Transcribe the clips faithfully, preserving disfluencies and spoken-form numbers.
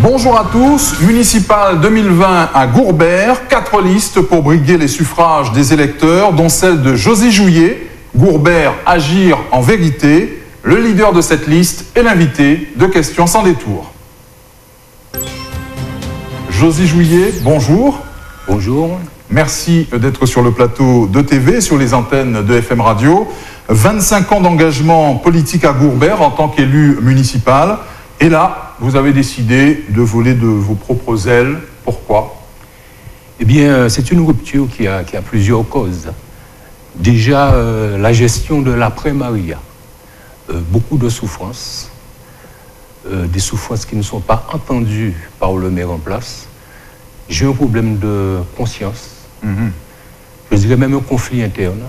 Bonjour à tous, municipal deux mille vingt à Gourbert, quatre listes pour briguer les suffrages des électeurs, dont celle de Josy Jouyet, Gourbert Agir en vérité. Le leader de cette liste est l'invité de Questions sans détour. Josy Jouyet, bonjour. Bonjour. Merci d'être sur le plateau de T V, sur les antennes de F M Radio. vingt-cinq ans d'engagement politique à Gourbert en tant qu'élu municipal. Et là, vous avez décidé de voler de vos propres ailes. Pourquoi? Eh bien, c'est une rupture qui a, qui a plusieurs causes. Déjà, euh, la gestion de l'après-Maria. Euh, beaucoup de souffrances, euh, des souffrances qui ne sont pas entendues par le maire en place. J'ai un problème de conscience. Mm-hmm. Je dirais même un conflit interne.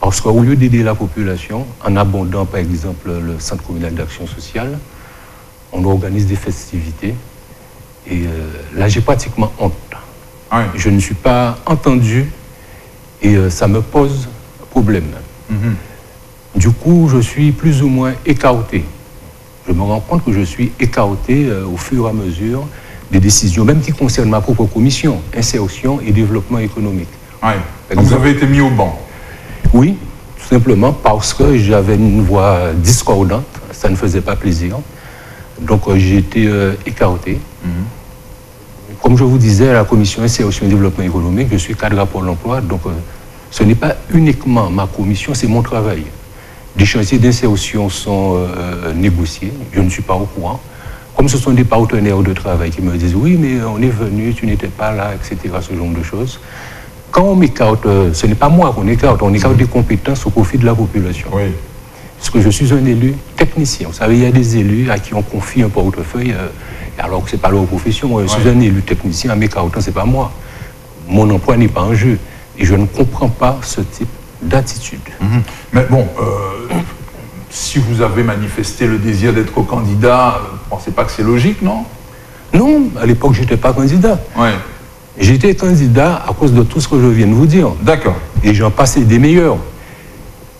Parce qu'au lieu d'aider la population, en abondant par exemple le centre communal d'action sociale, on organise des festivités. Et euh, là, j'ai pratiquement honte. Oui. Je ne suis pas entendu et euh, ça me pose problème. Mm-hmm. Du coup, je suis plus ou moins écarté. Je me rends compte que je suis écarté euh, au fur et à mesure des décisions, même qui concernent ma propre commission, insertion et développement économique. Oui. Donc, vous avez été mis au banc. Oui, tout simplement parce que j'avais une voix discordante, ça ne faisait pas plaisir. Donc j'ai été euh, écarté. Mm-hmm. Comme je vous disais, la commission insertion et développement économique, je suis cadre à Pôle emploi, donc euh, ce n'est pas uniquement ma commission, c'est mon travail. Des chantiers d'insertion sont euh, négociés, je ne suis pas au courant. Comme ce sont des partenaires de travail qui me disent « oui, mais on est venu, tu n'étais pas là », et cetera, ce genre de choses. Quand on m'écarte, ce n'est pas moi qu'on écarte, on écarte des compétences au profit de la population. Oui. Parce que je suis un élu technicien. Vous savez, il y a des élus à qui on confie un portefeuille, euh, alors que ce n'est pas leur profession. Je suis oui. un élu technicien, en m'écartant, ce n'est pas moi. Mon emploi n'est pas en jeu. Et je ne comprends pas ce type d'attitude. Mm-hmm. Mais bon, euh, si vous avez manifesté le désir d'être candidat, vous ne pensez pas que c'est logique, non? Non, à l'époque, je n'étais pas candidat. Oui. J'étais candidat à cause de tout ce que je viens de vous dire. D'accord. Et j'en passais des meilleurs.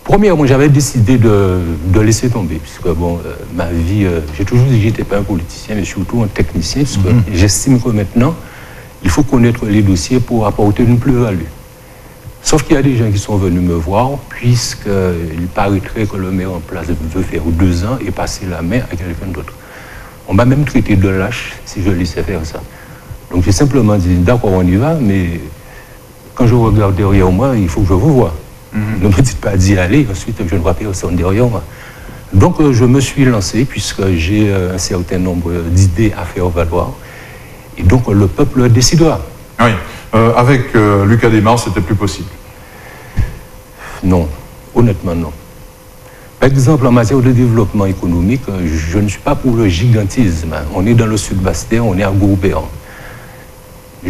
Premièrement, j'avais décidé de, de laisser tomber, puisque bon, euh, ma vie, euh, j'ai toujours dit que je n'étais pas un politicien, mais surtout un technicien, puisque mm-hmm. j'estime que maintenant, il faut connaître les dossiers pour apporter une plus-value. Sauf qu'il y a des gens qui sont venus me voir, puisqu'il paraîtrait que le maire en place veut faire deux ans et passer la main à quelqu'un d'autre. On m'a même traité de lâche si je laissais faire ça. Donc j'ai simplement dit, d'accord, on y va, mais quand je regarde derrière moi, il faut que je vous voie. Mm-hmm. Ne me dites pas d'y aller, ensuite je ne vois personne derrière moi. Donc euh, je me suis lancé, puisque j'ai euh, un certain nombre d'idées à faire valoir. Et donc euh, le peuple décidera. Oui, euh, avec euh, Lucas Desmarres, c'était plus possible. Non, honnêtement non. Par exemple, en matière de développement économique, je ne suis pas pour le gigantisme. On est dans le sud-Bastère, on est à Gourbert.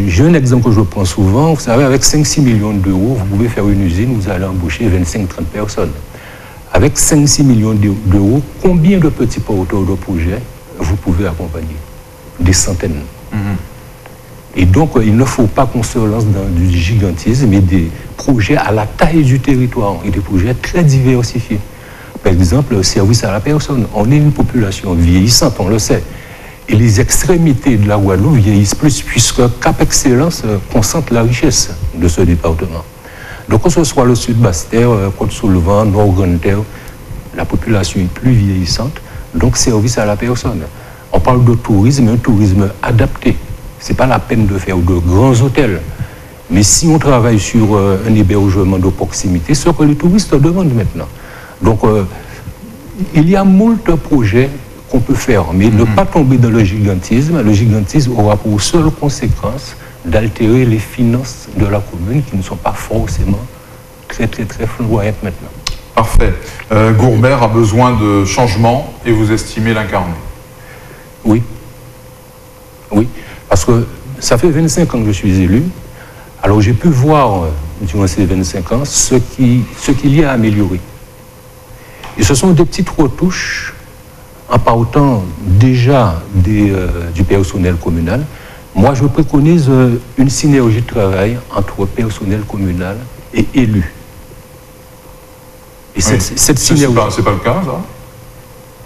J'ai un exemple que je prends souvent, vous savez, avec cinq à six millions d'euros, vous pouvez faire une usine, vous allez embaucher vingt-cinq à trente personnes. Avec cinq à six millions d'euros, combien de petits porteurs de projets vous pouvez accompagner? Des centaines. Mm-hmm. Et donc, il ne faut pas qu'on se lance dans du gigantisme, mais des projets à la taille du territoire, et des projets très diversifiés. Par exemple, le service à la personne. On est une population vieillissante, on le sait. Et les extrémités de la Guadeloupe vieillissent plus, puisque Cap Excellence concentre la richesse de ce département. Donc, que ce soit le Sud-Basse-Terre, Côte-Soulevant, Nord-Grande-Terre, la population est plus vieillissante, donc service à la personne. On parle de tourisme, un tourisme adapté. Ce n'est pas la peine de faire de grands hôtels. Mais si on travaille sur euh, un hébergement de proximité, c'est ce que les touristes demandent maintenant. Donc, euh, il y a moult projets qu'on peut faire, mais mm-hmm. ne pas tomber dans le gigantisme. Le gigantisme aura pour seule conséquence d'altérer les finances de la commune qui ne sont pas forcément très, très, très flamboyantes maintenant. Parfait. Euh, Gourbert a besoin de changement et vous estimez l'incarner? Oui. Oui, parce que ça fait vingt-cinq ans que je suis élu, alors j'ai pu voir, durant ces vingt-cinq ans, ce qui, ce qu'il y a à améliorer. Et ce sont des petites retouches en partant déjà des, euh, du personnel communal. Moi, je préconise euh, une synergie de travail entre personnel communal et élu. Et oui. cette, cette synergie... C'est pas, c'est pas le cas, ça?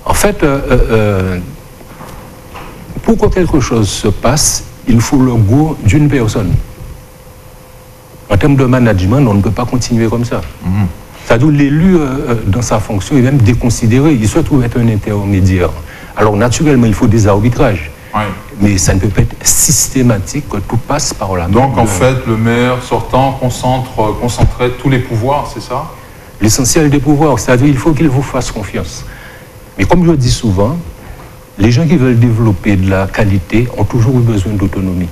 En fait, euh, euh, pour que quelque chose se passe, il faut le goût d'une personne. En termes de management, on ne peut pas continuer comme ça. Mmh. C'est-à-dire l'élu, euh, dans sa fonction, est même déconsidéré. Il se trouve être un intermédiaire. Alors, naturellement, il faut des arbitrages. Ouais. Mais ça ne peut pas être systématique, que tout passe par la main. Donc, en fait, le maire sortant concentre, concentrait tous les pouvoirs, c'est ça? L'essentiel des pouvoirs, c'est-à-dire qu'il faut qu'il vous fasse confiance. Mais comme je dis souvent, les gens qui veulent développer de la qualité ont toujours eu besoin d'autonomie.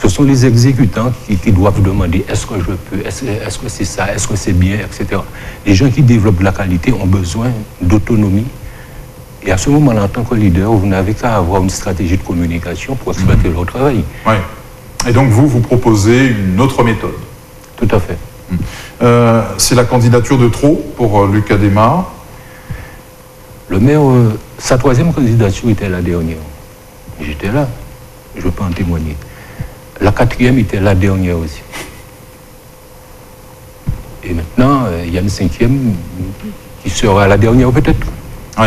Ce sont les exécutants qui, qui doivent demander « est-ce que je peux ? Est-ce, est-ce que c'est ça ? Est-ce que c'est bien ?» et cetera. Les gens qui développent de la qualité ont besoin d'autonomie. Et à ce moment-là, en tant que leader, vous n'avez qu'à avoir une stratégie de communication pour exploiter mmh. leur travail. Oui. Et donc vous, vous proposez une autre méthode. Tout à fait. Mmh. Euh, c'est la candidature de trop pour euh, Lucas Desmarres. Le maire, euh, sa troisième candidature était la dernière. J'étais là, je peux en témoigner. La quatrième était la dernière aussi. Et maintenant, il euh, y a une cinquième qui sera la dernière peut-être. Oui.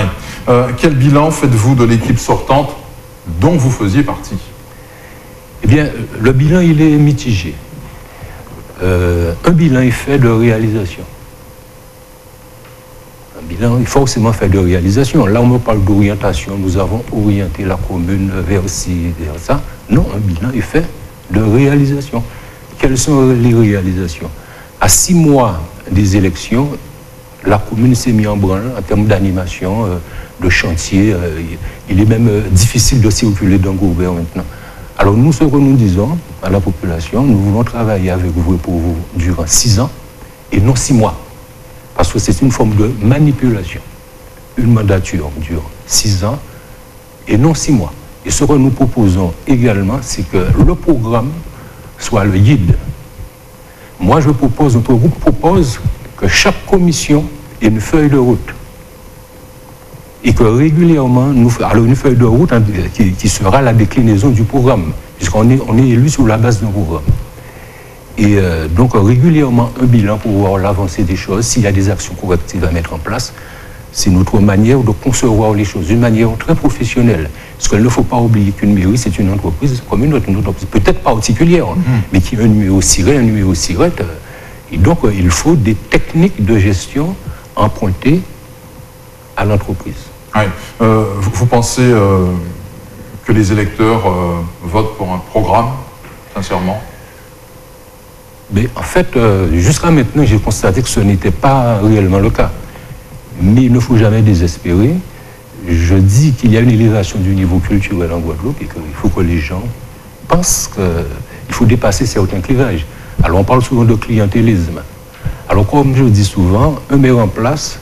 Euh, quel bilan faites-vous de l'équipe sortante dont vous faisiez partie? Eh bien, le bilan, il est mitigé. Euh, un bilan est fait de réalisation. Un bilan est forcément fait de réalisation. Là, on me parle d'orientation. Nous avons orienté la commune vers ci, vers ça. Non, un bilan est fait de réalisation. Quelles sont les réalisations? À six mois des élections, la commune s'est mise en branle en termes d'animation, euh, de chantier. Euh, il est même euh, difficile de circuler dans Goubert maintenant. Alors nous, ce que nous disons à la population, nous voulons travailler avec vous pour vous durant six ans et non six mois. Parce que c'est une forme de manipulation. Une mandature dure six ans et non six mois. Et ce que nous proposons également, c'est que le programme soit le guide. Moi, je propose, notre groupe propose que chaque commission ait une feuille de route. Et que régulièrement, nous, alors une feuille de route hein, qui, qui sera la déclinaison du programme, puisqu'on est, on est élu sur la base d'un programme. Et euh, donc régulièrement un bilan pour voir l'avancée des choses, s'il y a des actions correctives à mettre en place. C'est notre manière de concevoir les choses, d'une manière très professionnelle. Parce qu'il ne faut pas oublier qu'une mairie, c'est une entreprise comme une autre, une entreprise peut-être particulière, mmh. mais qui a un numéro siret, un numéro siret. Et donc il faut des techniques de gestion empruntées à l'entreprise. Oui. Euh, vous, vous pensez euh, que les électeurs euh, votent pour un programme, sincèrement? Mais en fait, euh, jusqu'à maintenant, j'ai constaté que ce n'était pas réellement le cas. Mais il ne faut jamais désespérer. Je dis qu'il y a une élévation du niveau culturel en Guadeloupe et qu'il faut que les gens pensent qu'il faut dépasser certains clivages. Alors on parle souvent de clientélisme. Alors comme je dis souvent, un maire en place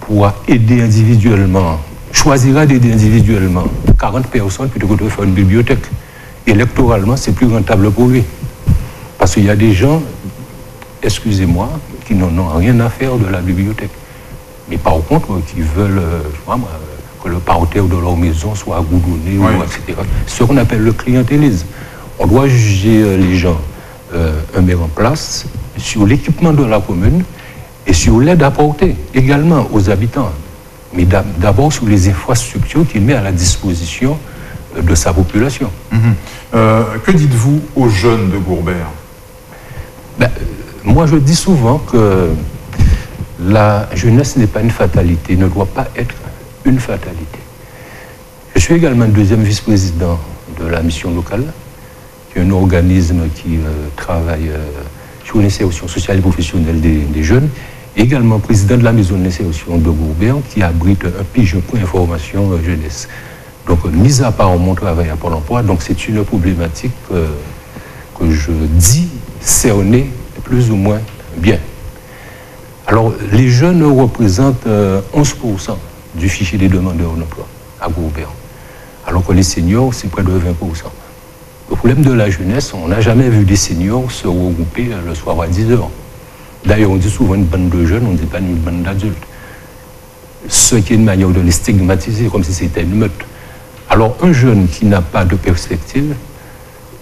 pourra aider individuellement, choisira d'aider individuellement quarante personnes plutôt que de faire une bibliothèque. Électoralement, c'est plus rentable pour lui. Parce qu'il y a des gens, excusez-moi, qui n'en ont rien à faire de la bibliothèque. Mais par contre, qui veulent je sais, que le parterre de leur maison soit agoudonné, oui. et cetera. Ce qu'on appelle le clientélisme. On doit juger les gens, euh, un maire en place, sur l'équipement de la commune et sur l'aide apportée également aux habitants. Mais d'abord sur les infrastructures qu'il met à la disposition de sa population. Mmh. Euh, que dites-vous aux jeunes de Gourbert? Ben, moi, je dis souvent que la jeunesse n'est pas une fatalité, ne doit pas être une fatalité. Je suis également deuxième vice-président de la mission locale, qui est un organisme qui euh, travaille euh, sur l'insertion sociale et professionnelle des, des jeunes, et également président de la maison de l'insertion de Gourbert, qui abrite un pigeon pour information euh, jeunesse. Donc, mis à part mon travail à Pôle emploi, donc c'est une problématique euh, que je dis cerner plus ou moins bien. Alors, les jeunes représentent euh, onze pour cent du fichier des demandeurs d'emploi à Gourbert, alors que les seniors, c'est près de vingt pour cent. Le problème de la jeunesse, on n'a jamais vu des seniors se regrouper le soir à dix heures. D'ailleurs, on dit souvent une bande de jeunes, on ne dit pas une bande d'adultes. Ce qui est une manière de les stigmatiser, comme si c'était une meute. Alors, un jeune qui n'a pas de perspective,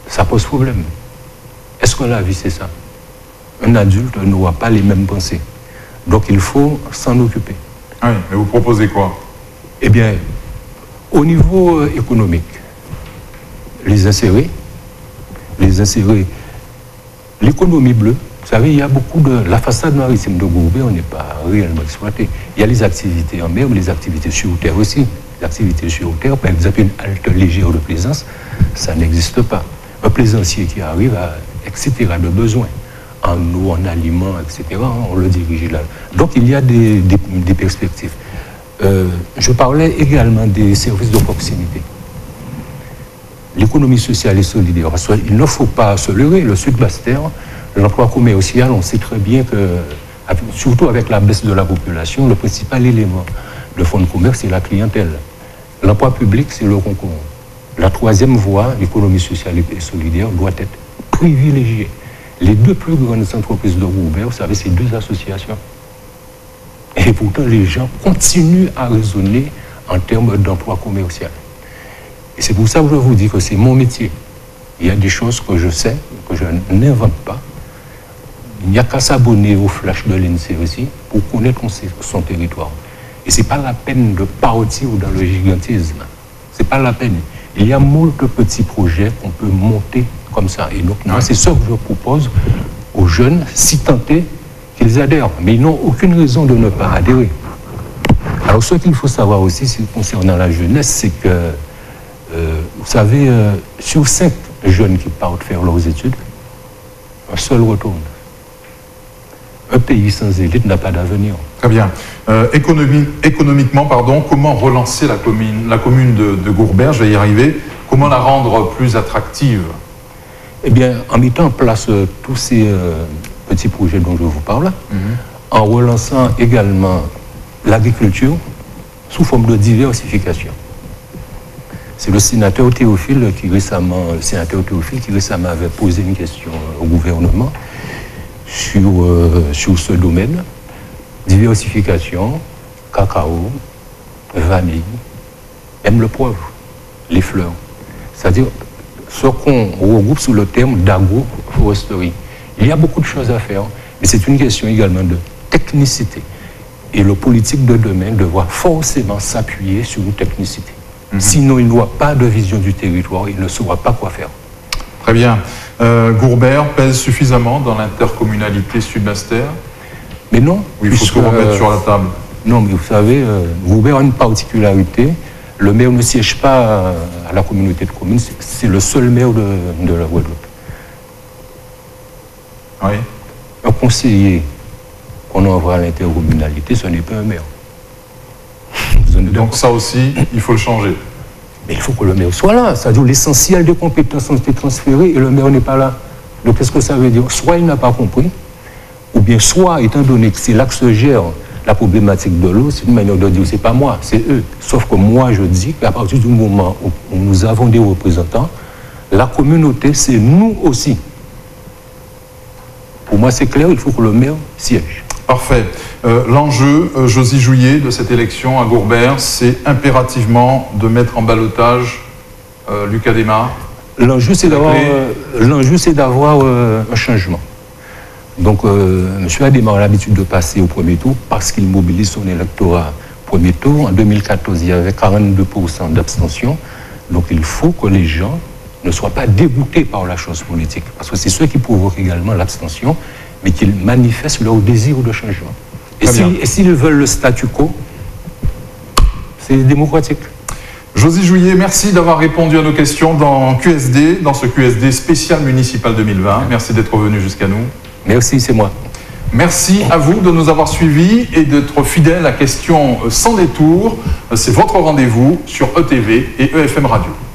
ça pose problème. Est-ce que la vie, c'est ça? Un adulte n'aura pas les mêmes pensées. Donc il faut s'en occuper. Oui, mais vous proposez quoi? Eh bien, au niveau économique, les insérer, les insérer. L'économie bleue, vous savez, il y a beaucoup de... La façade maritime de Gourbet, on n'est pas réellement exploité. Il y a les activités en mer, mais les activités sur terre aussi. Les activités sur terre, par exemple, une halte légère de plaisance, ça n'existe pas. Un plaisancier qui arrive à, et cetera, de besoin, en eau, en aliments, et cetera, on le dirige là. Donc, il y a des, des, des perspectives. Euh, je parlais également des services de proximité. L'économie sociale et solidaire. Il ne faut pas se leurrer. Le Sud-Basse-Terre, l'emploi commercial, on sait très bien que, surtout avec la baisse de la population, le principal élément de fonds de commerce, c'est la clientèle. L'emploi public, c'est le concours. La troisième voie, l'économie sociale et solidaire, doit être privilégiée. Les deux plus grandes entreprises de Roubaix, vous savez, c'est deux associations. Et pourtant, les gens continuent à raisonner en termes d'emploi commercial. Et c'est pour ça que je vous dis que c'est mon métier. Il y a des choses que je sais, que je n'invente pas. Il n'y a qu'à s'abonner au flash de l'I N S E E aussi pour connaître son territoire. Et ce n'est pas la peine de partir dans le gigantisme. Ce n'est pas la peine. Il y a moult de petits projets qu'on peut monter comme ça. Et donc, moi, c'est ce que je propose aux jeunes, si tentés qu'ils adhèrent. Mais ils n'ont aucune raison de ne pas adhérer. Alors, ce qu'il faut savoir aussi concernant la jeunesse, c'est que Euh, vous savez, euh, sur cinq jeunes qui partent faire leurs études, un seul retourne. Un pays sans élite n'a pas d'avenir. Très bien. Euh, économie, économiquement, pardon, comment relancer la commune, la commune de, de Gourbert, je vais y arriver, comment la rendre plus attractive? Eh bien, en mettant en place euh, tous ces euh, petits projets dont je vous parle, mmh. en relançant également l'agriculture sous forme de diversification. C'est le sénateur Théophile qui récemment, le sénateur Théophile qui récemment avait posé une question au gouvernement sur, euh, sur ce domaine. Diversification, cacao, vanille, même le poivre, les fleurs. C'est-à-dire ce qu'on regroupe sous le terme d'agroforesterie. Il y a beaucoup de choses à faire, mais c'est une question également de technicité. Et le politique de demain devra forcément s'appuyer sur une technicité. Mmh. Sinon, il n'aura pas de vision du territoire, il ne saura pas quoi faire. Très bien. Euh, Gourbert pèse suffisamment dans l'intercommunalité Sud-Basse-Terre? Mais non. Oui, il faut tout remettre euh, sur la table. Non, mais vous savez, euh, Gourbert a une particularité. Le maire ne siège pas à la communauté de communes, c'est le seul maire de, de la Guadeloupe. Oui. Un conseiller qu'on envoie à l'intercommunalité, ce n'est pas un maire. Donc ça aussi, il faut le changer. Mais il faut que le maire soit là. C'est-à-dire l'essentiel des compétences ont été transférées et le maire n'est pas là. Donc qu'est-ce que ça veut dire? Soit il n'a pas compris, ou bien soit, étant donné que c'est là que se gère la problématique de l'eau, c'est une manière de dire c'est pas moi, c'est eux. Sauf que moi, je dis qu'à partir du moment où nous avons des représentants, la communauté, c'est nous aussi. Pour moi, c'est clair, il faut que le maire siège. Parfait. Euh, L'enjeu, euh, Josy Jouyet, de cette élection à Gourbert, c'est impérativement de mettre en ballotage euh, Lucas Desmarres. L'enjeu, c'est d'avoir euh, euh, un changement. Donc, euh, M. Desmarres a l'habitude de passer au premier tour parce qu'il mobilise son électorat au premier tour. En deux mille quatorze, il y avait quarante-deux pour cent d'abstention. Donc, il faut que les gens ne soient pas dégoûtés par la chose politique. Parce que c'est ceux qui provoquent également l'abstention, mais qu'ils manifestent leur désir de changement. Et s'ils si, veulent le statu quo, c'est démocratique. Josy Jouyet, merci d'avoir répondu à nos questions dans Q S D, dans ce Q S D spécial municipal deux mille vingt. Merci d'être venu jusqu'à nous. Merci, c'est moi. Merci à vous de nous avoir suivis et d'être fidèles à Questions sans détour. C'est votre rendez-vous sur E T V et E F M Radio.